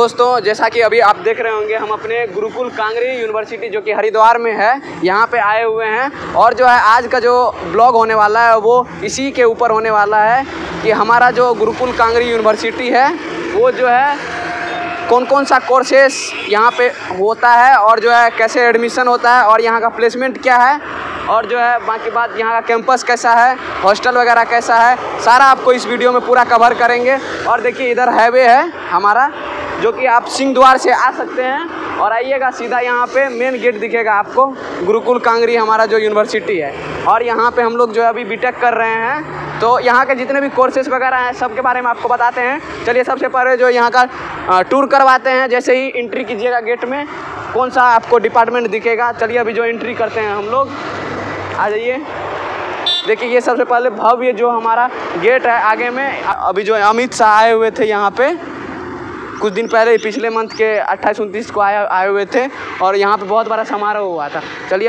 दोस्तों जैसा कि अभी आप देख रहे होंगे हम अपने गुरुकुल कांगरी यूनिवर्सिटी जो कि हरिद्वार में है यहाँ पे आए हुए हैं और जो है आज का जो ब्लॉग होने वाला है वो इसी के ऊपर होने वाला है कि हमारा जो गुरुकुल कांगरी यूनिवर्सिटी है वो जो है कौन कौन सा कोर्सेस यहाँ पे होता है और जो है कैसे एडमिशन होता है और यहाँ का प्लेसमेंट क्या है और जो है बाकी बात यहाँ का कैंपस कैसा है, हॉस्टल वगैरह कैसा है, सारा आपको इस वीडियो में पूरा कवर करेंगे। और देखिए इधर हाईवे है हमारा जो कि आप सिंह द्वार से आ सकते हैं और आइएगा सीधा यहाँ पे मेन गेट दिखेगा आपको गुरुकुल कांगरी हमारा जो यूनिवर्सिटी है। और यहाँ पे हम लोग जो अभी बीटेक कर रहे हैं तो यहाँ के जितने भी कोर्सेज वगैरह हैं सब के बारे में आपको बताते हैं। चलिए सबसे पहले जो यहाँ का टूर करवाते हैं, जैसे ही एंट्री कीजिएगा गेट में कौन सा आपको डिपार्टमेंट दिखेगा। चलिए अभी जो एंट्री करते हैं हम लोग, आ जाइए। देखिए ये सबसे पहले भव्य जो हमारा गेट है आगे में। अभी जो अमित शाह आए हुए थे यहाँ पे कुछ दिन पहले, पिछले मंथ के 28-29 को आए हुए थे और यहाँ पे बहुत बड़ा समारोह हुआ था। चलिए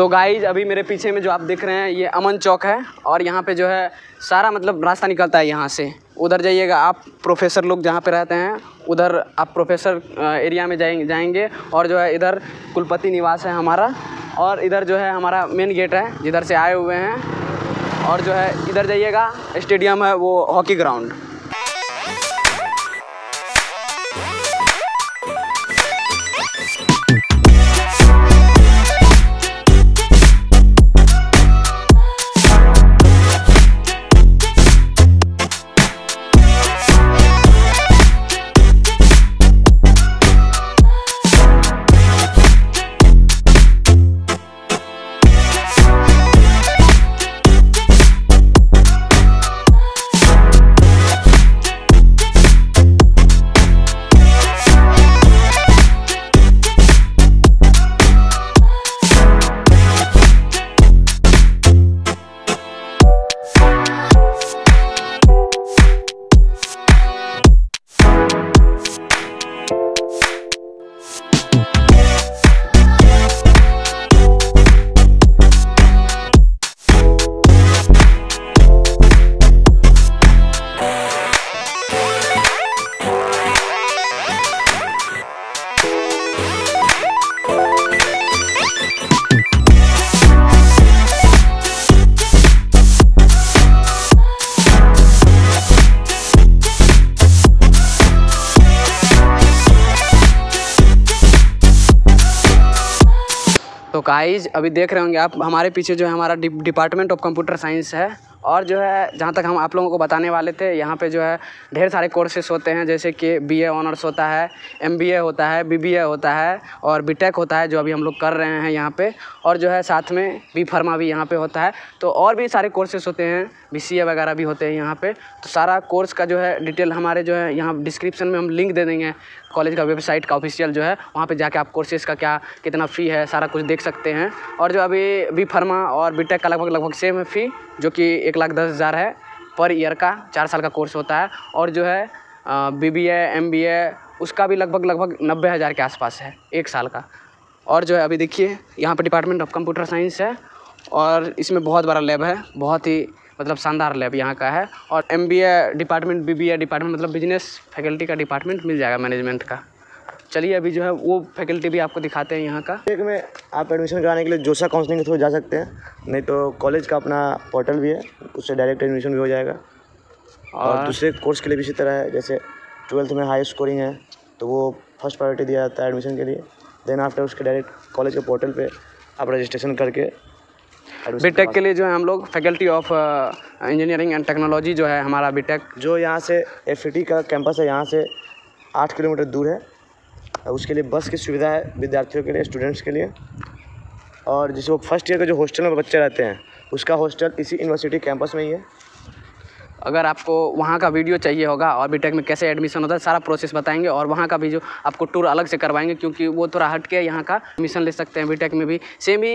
तो गाइज अभी मेरे पीछे में जो आप देख रहे हैं ये अमन चौक है और यहाँ पे जो है सारा मतलब रास्ता निकलता है यहाँ से। उधर जाइएगा आप, प्रोफेसर लोग जहाँ पे रहते हैं उधर आप प्रोफेसर एरिया में जाएंगे और जो है इधर कुलपति निवास है हमारा और इधर जो है हमारा मेन गेट है जिधर से आए हुए हैं। और जो है इधर जाइएगा स्टेडियम है वो हॉकी ग्राउंड। तो गाइज अभी देख रहे होंगे आप हमारे पीछे जो है हमारा डिपार्टमेंट ऑफ कंप्यूटर साइंस है और जो है जहाँ तक हम आप लोगों को बताने वाले थे यहाँ पे जो है ढेर सारे कोर्सेस होते हैं जैसे कि बीए ऑनर्स होता है, एमबीए होता है, बीबीए होता है और बीटेक होता है जो अभी हम लोग कर रहे हैं यहाँ पे। और जो है साथ में बी फार्मा भी यहाँ पे होता है तो और भी सारे कोर्सेस होते हैं, बीसीए वगैरह भी होते हैं यहाँ पर। तो सारा कोर्स का जो है डिटेल हमारे जो है यहाँ डिस्क्रिप्शन में हम लिंक दे देंगे कॉलेज का वेबसाइट का ऑफिशियल जो है, वहाँ पर जाके आप कोर्सेज़ का क्या कितना फ़ी है सारा कुछ देख सकते हैं। और जो अभी बी फार्मा और बीटेक का लगभग सेम है फ़ी जो कि 1,10,000 है पर ईयर का, 4 साल का कोर्स होता है। और जो है बीबीए एमबीए उसका भी लगभग 90,000 के आसपास है 1 साल का। और जो है अभी देखिए यहाँ पे डिपार्टमेंट ऑफ कंप्यूटर साइंस है और इसमें बहुत बड़ा लैब है, बहुत ही मतलब शानदार लैब यहाँ का है। और एमबीए डिपार्टमेंट बीबीए डिपार्टमेंट मतलब बिजनेस फैकल्टी का डिपार्टमेंट मिल जाएगा मैनेजमेंट का। चलिए अभी जो है वो फैकल्टी भी आपको दिखाते हैं यहाँ का। एक में आप एडमिशन कराने के लिए जोसा काउंसलिंग के थ्रू जा सकते हैं, नहीं तो कॉलेज का अपना पोर्टल भी है उससे डायरेक्ट एडमिशन भी हो जाएगा। और दूसरे कोर्स के लिए भी इसी तरह है, जैसे 12th में हाई स्कोरिंग है तो वो फर्स्ट प्रायोरिटी दिया जाता है एडमिशन के लिए। देन आफ्टर उसके डायरेक्ट कॉलेज के पोर्टल पर आप रजिस्ट्रेशन करके बीटेक के लिए जो है हम लोग faculty of engineering and technology जो है हमारा बीटेक जो यहाँ से FET का कैंपस है यहाँ से 8 किलोमीटर दूर है, उसके लिए बस की सुविधा है विद्यार्थियों के लिए, स्टूडेंट्स के लिए। और जिसको फर्स्ट ईयर का जो हॉस्टल में बच्चे रहते हैं उसका हॉस्टल इसी यूनिवर्सिटी कैंपस में ही है। अगर आपको वहाँ का वीडियो चाहिए होगा और बीटेक में कैसे एडमिशन होता है सारा प्रोसेस बताएंगे, और वहाँ का भी जो आपको टूर अलग से करवाएंगे क्योंकि वो थोड़ा हट के यहाँ का एडमिशन ले सकते हैं। बीटेक में भी सेम ही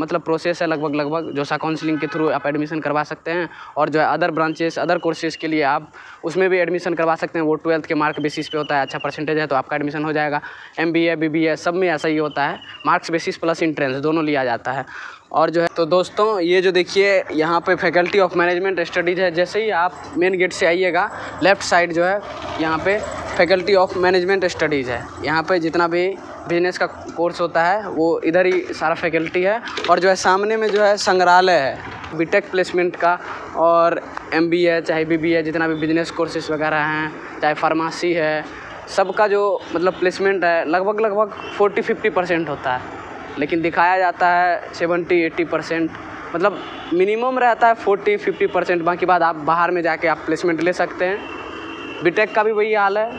मतलब प्रोसेस है लगभग जोसा काउंसलिंग के थ्रू आप एडमिशन करवा सकते हैं। और जो है अदर ब्रांचेस अदर कोर्सेज़ के लिए आप उसमें भी एडमिशन करवा सकते हैं, वो 12th के मार्क बेसिस पे होता है। अच्छा परसेंटेज है तो आपका एडमिशन हो जाएगा। MBA BBA सब में ऐसा ही होता है, मार्क्स बेसिस प्लस इंट्रेंस दोनों लिया जाता है। और जो है तो दोस्तों ये जो देखिए यहाँ पे फैकल्टी ऑफ मैनेजमेंट स्टडीज़ है, जैसे ही आप मेन गेट से आइएगा लेफ़्ट साइड जो है यहाँ पे फैकल्टी ऑफ मैनेजमेंट स्टडीज़ है। यहाँ पे जितना भी बिजनेस का कोर्स होता है वो इधर ही सारा फैकल्टी है। और जो है सामने में जो है संग्रहालय है बीटेक प्लेसमेंट का, और MBA चाहे BBA जितना भी बिजनेस कोर्सेस वगैरह हैं चाहे फार्मेसी है, सबका जो मतलब प्लेसमेंट है लगभग 40-50% होता है, लेकिन दिखाया जाता है 70-80%, मतलब मिनिमम रहता है 40-50%। बाकी बाद आप बाहर में जाके आप प्लेसमेंट ले सकते हैं। बीटेक का भी वही हाल है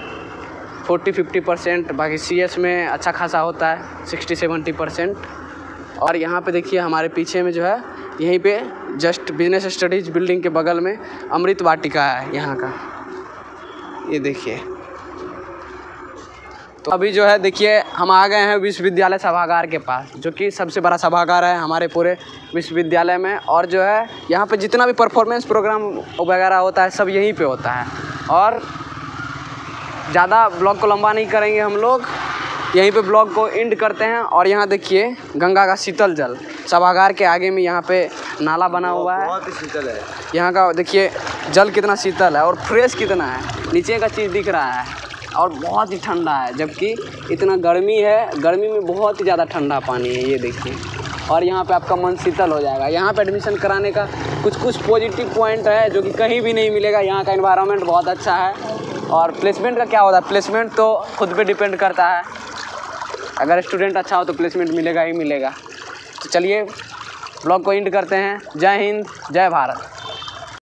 40-50%, बाकी CS में अच्छा खासा होता है 60-70%। और यहाँ पे देखिए हमारे पीछे में जो है यहीं पे जस्ट बिजनेस स्टडीज़ बिल्डिंग के बगल में अमृत वाटिका है यहाँ का, ये देखिए। तो अभी जो है देखिए हम आ गए हैं विश्वविद्यालय सभागार के पास, जो कि सबसे बड़ा सभागार है हमारे पूरे विश्वविद्यालय में। और जो है यहाँ पे जितना भी परफॉर्मेंस प्रोग्राम वगैरह होता है सब यहीं पे होता है। और ज़्यादा ब्लॉग को लंबा नहीं करेंगे हम लोग, यहीं पे ब्लॉग को एंड करते हैं। और यहाँ देखिए गंगा का शीतल जल, सभागार के आगे में यहाँ पे नाला बना हुआ है, बहुत ही शीतल है। यहाँ का देखिए जल कितना शीतल है और फ्रेश कितना है, नीचे का चीज़ दिख रहा है और बहुत ही ठंडा है, जबकि इतना गर्मी है, गर्मी में बहुत ही ज़्यादा ठंडा पानी है, ये देखिए। और यहाँ पे आपका मन शीतल हो जाएगा। यहाँ पे एडमिशन कराने का कुछ पॉजिटिव पॉइंट है जो कि कहीं भी नहीं मिलेगा। यहाँ का एनवायरनमेंट बहुत अच्छा है। और प्लेसमेंट का क्या होता है, प्लेसमेंट तो खुद पे डिपेंड करता है, अगर स्टूडेंट अच्छा हो तो प्लेसमेंट मिलेगा ही मिलेगा। तो चलिए ब्लॉग को एंड करते हैं। जय हिंद जय भारत।